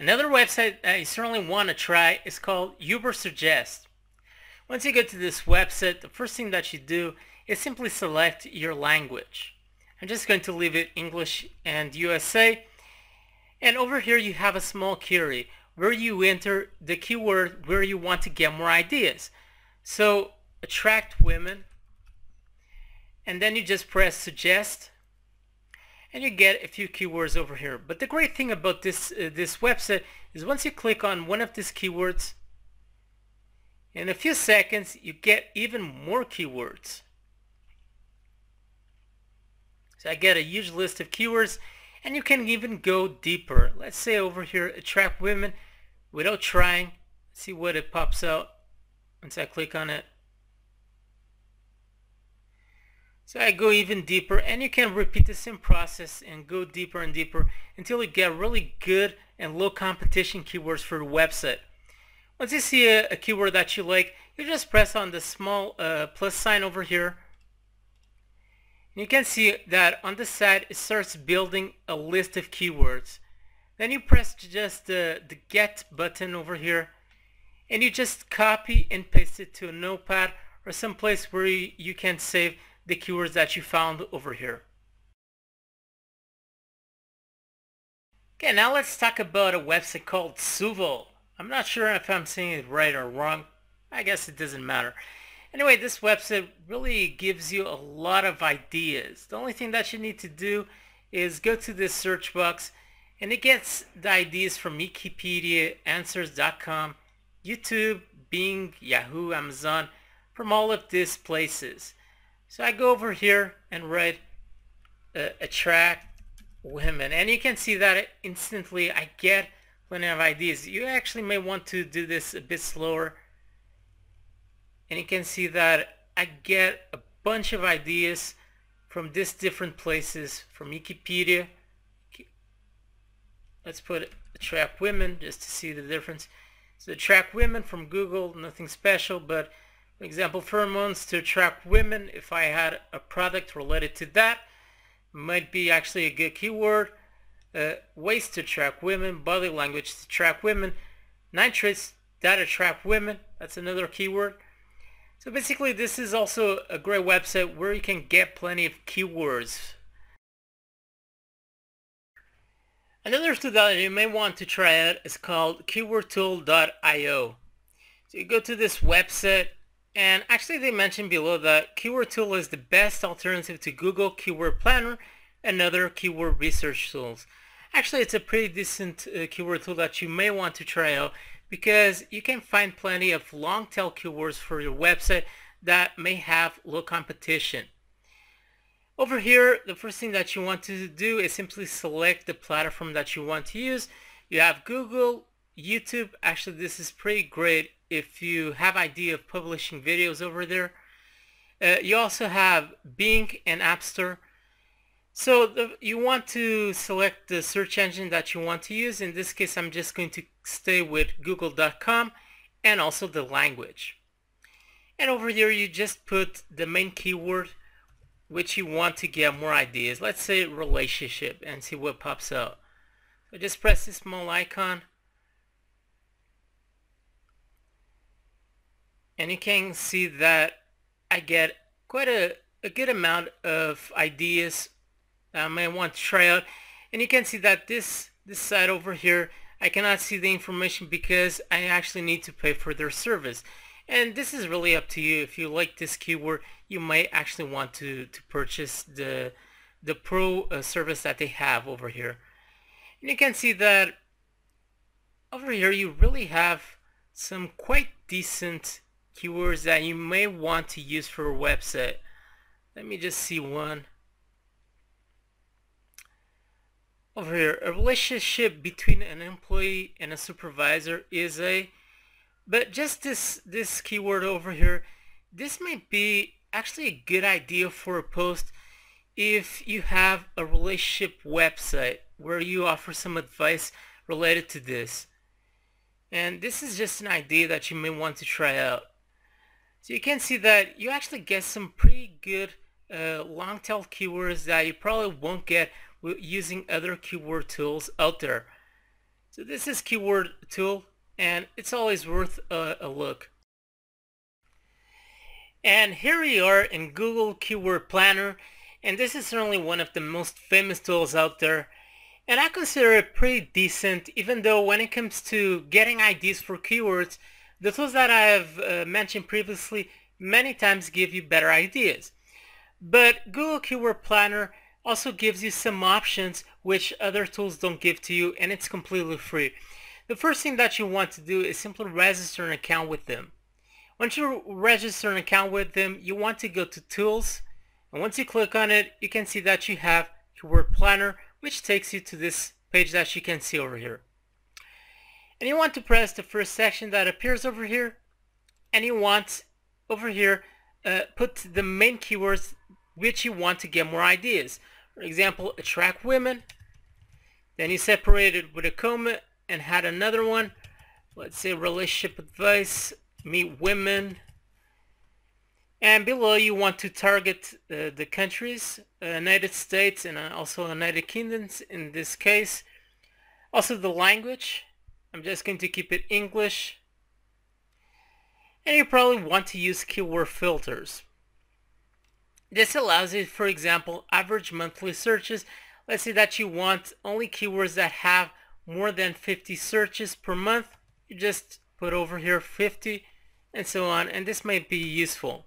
Another website I certainly want to try is called Ubersuggest. Once you go to this website, the first thing that you do is simply select your language. I'm just going to leave it English and USA. And over here you have a small query where you enter the keyword where you want to get more ideas. So attract women, and then you just press suggest, and you get a few keywords over here. But the great thing about this website is once you click on one of these keywords, in a few seconds you get even more keywords. So I get a huge list of keywords, and you can even go deeper. Let's say over here, attract women, without trying. Let's see what it pops out once I click on it. So I go even deeper, and you can repeat the same process and go deeper and deeper until you get really good and low competition keywords for your website. Once you see a keyword that you like, you just press on the small plus sign over here. You can see that on the side it starts building a list of keywords. Then you press just the get button over here, and you just copy and paste it to a notepad or some place where you can save the keywords that you found over here. Okay, now let's talk about a website called Soovle. I'm not sure if I'm saying it right or wrong. I guess it doesn't matter. Anyway, this website really gives you a lot of ideas. The only thing that you need to do is go to this search box, and it gets the ideas from Wikipedia, Answers.com, YouTube, Bing, Yahoo, Amazon, from all of these places. So I go over here and write attract women, and you can see that instantly I get plenty of ideas. You actually may want to do this a bit slower. And you can see that I get a bunch of ideas from these different places, from Wikipedia. Let's put attract women just to see the difference. So attract women from Google, nothing special, but for example, pheromones to attract women. If I had a product related to that, might be actually a good keyword. Ways to attract women, body language to attract women, nitrates that attract women, that's another keyword. So basically this is also a great website where you can get plenty of keywords. Another tool that you may want to try out is called KeywordTool.io. So you go to this website, and actually they mentioned below that Keyword Tool is the best alternative to Google Keyword Planner and other keyword research tools. Actually it's a pretty decent keyword tool that you may want to try out, because you can find plenty of long tail keywords for your website that may have low competition. Over here, the first thing that you want to do is simply select the platform that you want to use. You have Google, YouTube. Actually, this is pretty great if you have an idea of publishing videos over there. You also have Bing and App Store. So you want to select the search engine that you want to use. In this case, I'm just going to stay with google.com, and also the language. And over here, you just put the main keyword which you want to get more ideas. Let's say relationship, and see what pops up. So just press this small icon, and you can see that I get quite a good amount of ideas I may want to try out. And you can see that this side over here, I cannot see the information because I actually need to pay for their service. And this is really up to you. If you like this keyword, you might actually want to purchase the pro service that they have over here. And you can see that over here you really have some quite decent keywords that you may want to use for a website. Let me just see one. Over here, a relationship between an employee and a supervisor is but just this keyword over here, this might be actually a good idea for a post if you have a relationship website where you offer some advice related to this. And this is just an idea that you may want to try out. So you can see that you actually get some pretty good long tail keywords that you probably won't get using other keyword tools out there. So this is Keyword Tool, and it's always worth a look. And here we are in Google Keyword Planner, and this is certainly one of the most famous tools out there, and I consider it pretty decent, even though when it comes to getting ideas for keywords, the tools that I have mentioned previously many times give you better ideas. But Google Keyword Planner also gives you some options which other tools don't give to you, and it's completely free. The first thing that you want to do is simply register an account with them. Once you register an account with them, you want to go to Tools, and once you click on it, you can see that you have Keyword Planner, which takes you to this page that you can see over here. And you want to press the first section that appears over here, and you want over here put the main keywords which you want to get more ideas. For example, attract women. Then you separate it with a comma and had another one. Let's say relationship advice, meet women. And below you want to target the countries, United States and also United Kingdoms in this case. Also the language, I'm just going to keep it English. And you probably want to use keyword filters. This allows you, for example, average monthly searches. Let's say that you want only keywords that have more than 50 searches per month. You just put over here 50 and so on, and this might be useful.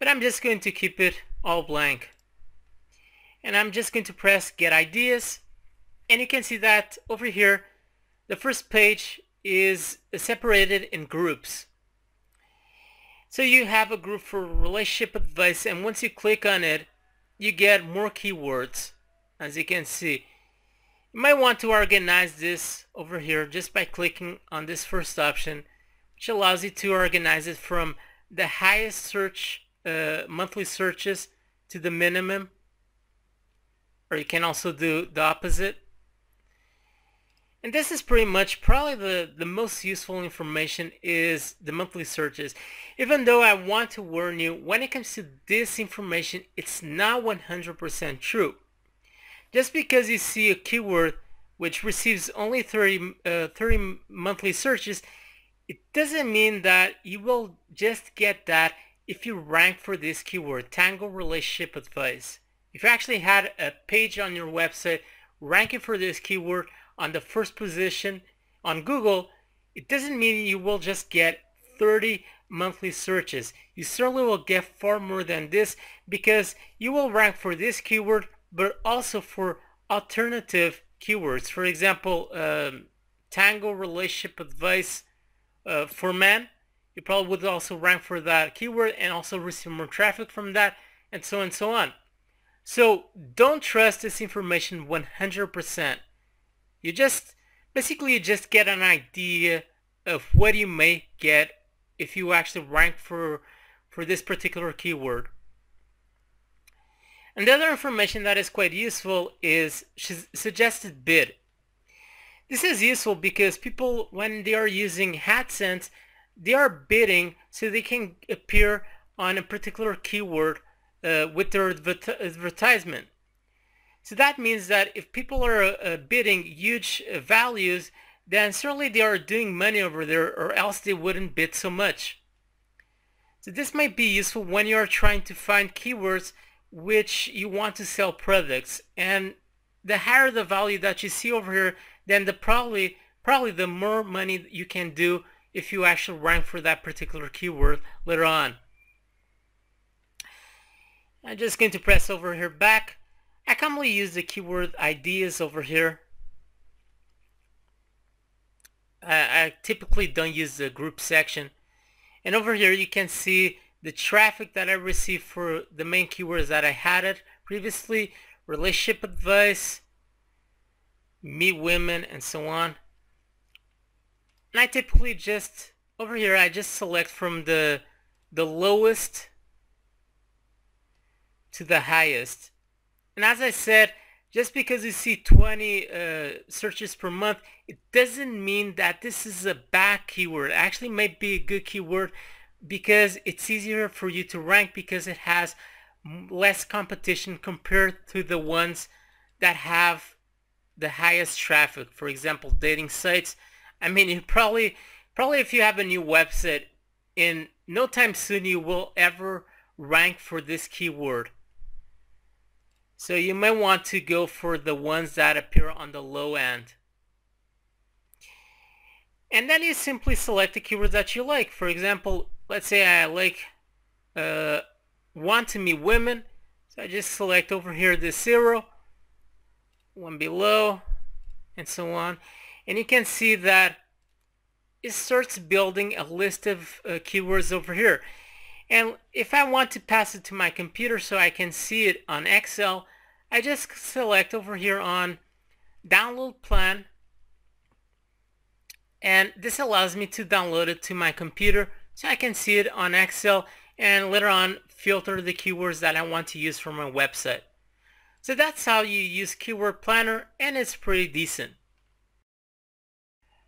But I'm just going to keep it all blank, and I'm just going to press get ideas, and you can see that over here the first page is separated in groups. So you have a group for relationship advice, and once you click on it you get more keywords. As you can see, you might want to organize this over here just by clicking on this first option, which allows you to organize it from the highest search monthly searches to the minimum, or you can also do the opposite. And this is pretty much probably the most useful information is the monthly searches, even though I want to warn you, when it comes to this information it's not 100% true. Just because you see a keyword which receives only 30 monthly searches, it doesn't mean that you will just get that. If you rank for this keyword, Tango Relationship Advice, if you actually had a page on your website ranking for this keyword on the first position on Google, it doesn't mean you will just get 30 monthly searches. You certainly will get far more than this, because you will rank for this keyword but also for alternative keywords. For example, Tango Relationship Advice for men. You probably would also rank for that keyword and also receive more traffic from that, and so on and so on. So don't trust this information 100%. You just basically get an idea of what you may get if you actually rank for this particular keyword. And the other information that is quite useful is suggested bid. This is useful because people, when they are using AdSense, they are bidding so they can appear on a particular keyword with their advertisement. So that means that if people are bidding huge values, then certainly they are doing money over there, or else they wouldn't bid so much. So this might be useful when you are trying to find keywords which you want to sell products, and the higher the value that you see over here, then the probably the more money you can do if you actually rank for that particular keyword later on. I'm just going to press over here back. I commonly use the keyword ideas over here. I typically don't use the group section. And over here you can see the traffic that I received for the main keywords that I had it previously, relationship advice, meet women, and so on. And I typically just over here I just select from the lowest to the highest. And as I said, just because you see 20 searches per month, it doesn't mean that this is a bad keyword. It actually might be a good keyword, because it's easier for you to rank because it has less competition compared to the ones that have the highest traffic. For example, dating sites. I mean, you probably if you have a new website, in no time soon you will ever rank for this keyword. So you may want to go for the ones that appear on the low end. And then you simply select the keywords that you like. For example, let's say I like want to meet women. So I just select over here this 0, one below, and so on. And you can see that it starts building a list of keywords over here. And if I want to pass it to my computer so I can see it on Excel, I just select over here on download plan, and this allows me to download it to my computer so I can see it on Excel and later on filter the keywords that I want to use for my website. So that's how you use Keyword Planner, and it's pretty decent.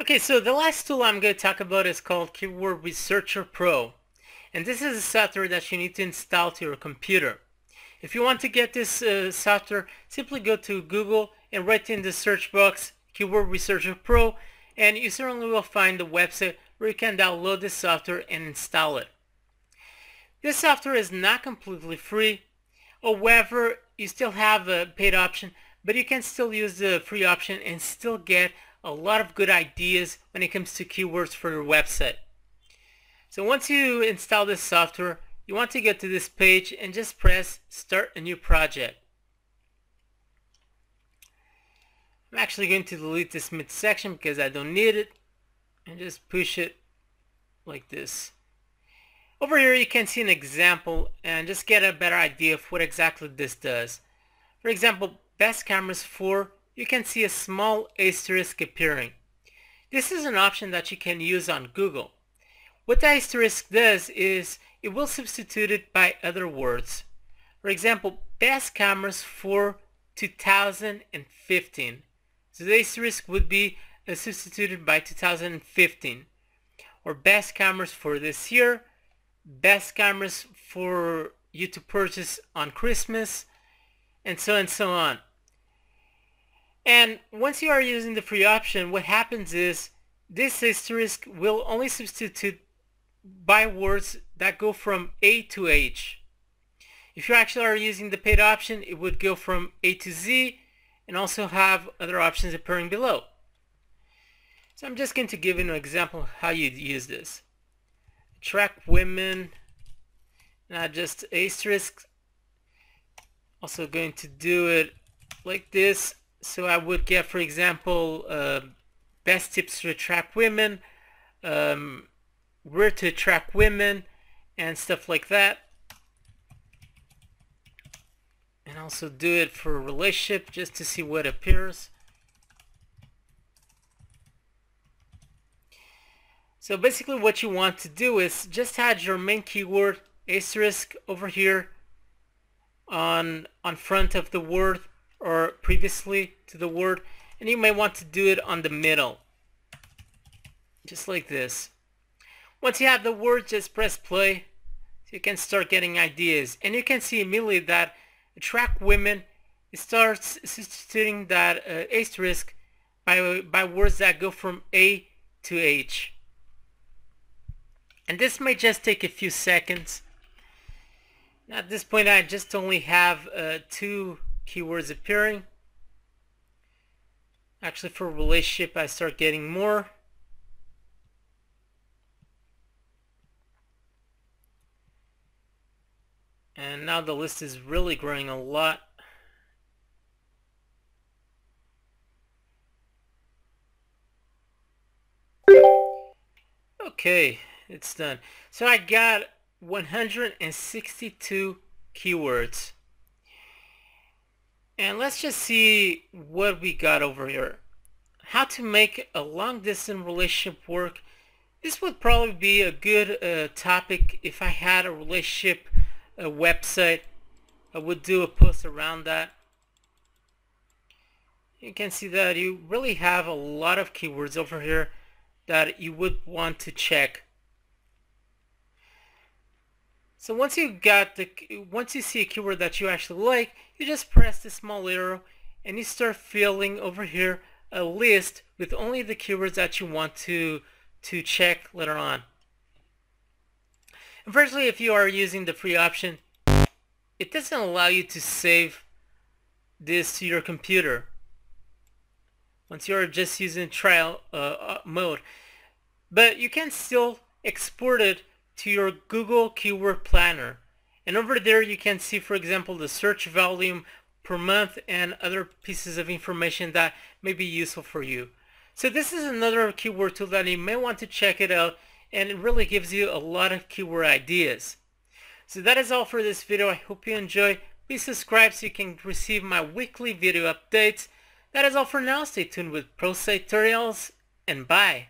Okay, so the last tool I'm going to talk about is called Keyword Researcher Pro. And this is a software that you need to install to your computer. If you want to get this software, simply go to Google and write in the search box Keyword Researcher Pro, and you certainly will find the website where you can download this software and install it. This software is not completely free. However, you still have a paid option, but you can still use the free option and still get a lot of good ideas when it comes to keywords for your website. So once you install this software, you want to get to this page and just press Start a New Project. I'm actually going to delete this midsection because I don't need it, and just push it like this. Over here you can see an example and just get a better idea of what exactly this does. For example, best cameras for, you can see a small asterisk appearing. This is an option that you can use on Google. What the asterisk does is it will substitute it by other words. For example, best cameras for 2015. So the asterisk would be substituted by 2015. Or best cameras for this year, best cameras for you to purchase on Christmas, and so on. And once you are using the free option, what happens is this asterisk will only substitute by words that go from A to H. If you actually are using the paid option, it would go from A to Z and also have other options appearing below. So I'm just going to give you an example of how you use this. Attract women, not just asterisk. Also going to do it like this. So I would get, for example, best tips to attract women, where to attract women, and stuff like that. And also do it for a relationship just to see what appears. So basically what you want to do is just add your main keyword asterisk over here on front of the word or previously to the word, and you may want to do it on the middle, just like this. Once you have the word, just press play, so you can start getting ideas. And you can see immediately that attract women, it starts substituting that asterisk by words that go from A to H. And this may just take a few seconds. Now, at this point I just only have 2 keywords appearing. Actually, for relationship, I start getting more. And now the list is really growing a lot. Okay, it's done. So I got 162 keywords. And let's just see what we got over here. How to make a long-distance relationship work. This would probably be a good topic if I had a relationship website. I would do a post around that. You can see that you really have a lot of keywords over here that you would want to check. So once you see a keyword that you actually like, you just press the small arrow and you start filling over here a list with only the keywords that you want to check later on. And firstly, if you are using the free option, it doesn't allow you to save this to your computer once you're just using trial mode, but you can still export it to your Google Keyword Planner, and over there you can see, for example, the search volume per month and other pieces of information that may be useful for you. So this is another keyword tool that you may want to check it out, and it really gives you a lot of keyword ideas. So that is all for this video. I hope you enjoy. Please subscribe so you can receive my weekly video updates. That is all for now. Stay tuned with ProSite Tutorials, and bye.